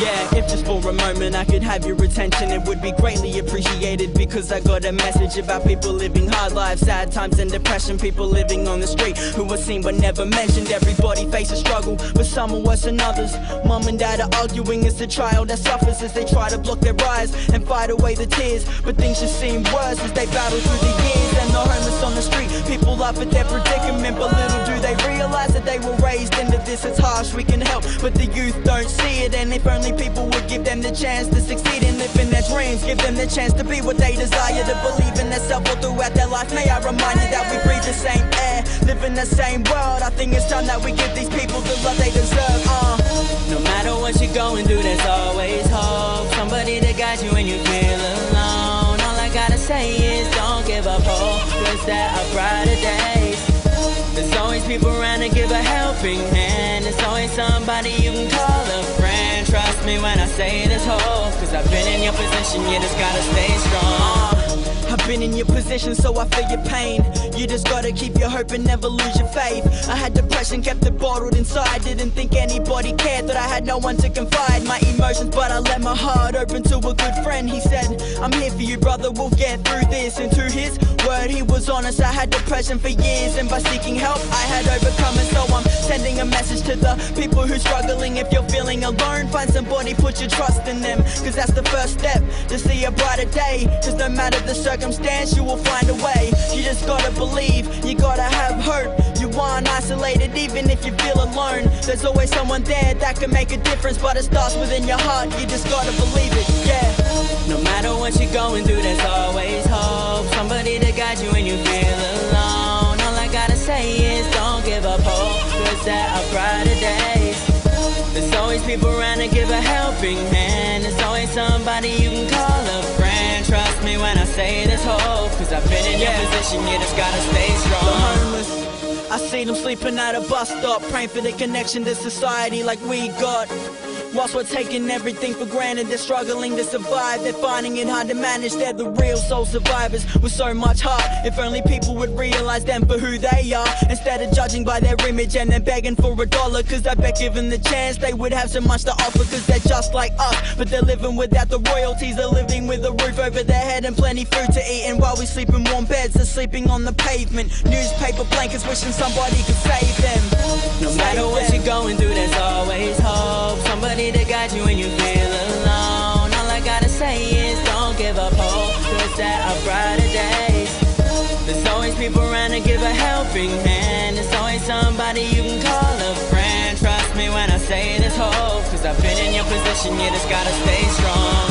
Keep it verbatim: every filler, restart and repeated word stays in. Yeah, if just for a moment I could have your attention, it would be greatly appreciated, because I got a message about people living hard lives, sad times and depression, people living on the street who were seen but never mentioned. Everybody faces struggle, but some are worse than others. Mom and dad are arguing, it's the child that suffers as they try to block their eyes and fight away the tears. But things just seem worse as they battle through the years, and the homeless on the street, people laugh at their predicament, but little do they realize that they were raised into this. It's harsh, we can help, but the youth don't see it, and if only people would give them the chance to succeed and live in their dreams, give them the chance to be what they desire, to believe in themselves all throughout their life. May I remind you that we breathe the same air, live in the same world. I think it's time that we give these people the love they deserve. uh. No matter what you're going through, there's always hope, somebody to guide you when you feel alone. All I gotta say is don't give up hope, cause there are brighter days. There's always people around to give a helping hand, there's always somebody you can call a friend. Trust me when I say there's hope, cause I've been in your position, you just gotta stay strong. uh, I've been in your position, so I feel your pain. You just gotta keep your hope and never lose your faith. I had depression, kept it bottled inside, didn't think anybody cared, thought I had no one to confide my emotions, but I let my heart open to a good friend. He said, I'm here for you brother, we'll get through this. And to his word, he was honest, I had depression for years, and by seeking help I had overcome it. So I'm sending a message to the people who's struggling, if you're feeling alone, find somebody, put your trust in them, cause that's the first step to see a brighter day. Cause no matter the circumstance, you will find a way. You just gotta believe, you gotta have hope. You aren't isolated even if you feel alone, there's always someone there that can make a difference, but it starts within your heart, you just gotta believe it. Yeah, no matter what you're going through, there's always hope, somebody to guide you when you feel alone. All I gotta say is don't give up hope, cause there are brighter days. There's always people around to give a helping hand, there's always somebody you can call a friend. Trust me when I say there's hope, cause I've been in yeah. your position, you just gotta stay strong. The homeless, I see them sleeping at a bus stop, praying for the connection to society like we got. Whilst we're taking everything for granted, they're struggling to survive, they're finding it hard to manage, they're the real soul survivors with so much heart. If only people would realise them for who they are, instead of judging by their image and then begging for a dollar. Cause I bet given the chance they would have so much to offer, cause they're just like us, but they're living without the royalties. They're living with a roof over their head and plenty food to eat, and while we sleep in warm beds, they're sleeping on the pavement, newspaper blankets, wishing somebody could save them. No matter what you're going through, there's always hope, somebody to guide you when you feel alone. All I gotta say is don't give up hope, cause there are brighter days. There's always people around to give a helping hand, there's always somebody you can call a friend. Trust me when I say there's hope, cause I've been in your position, you just gotta stay strong.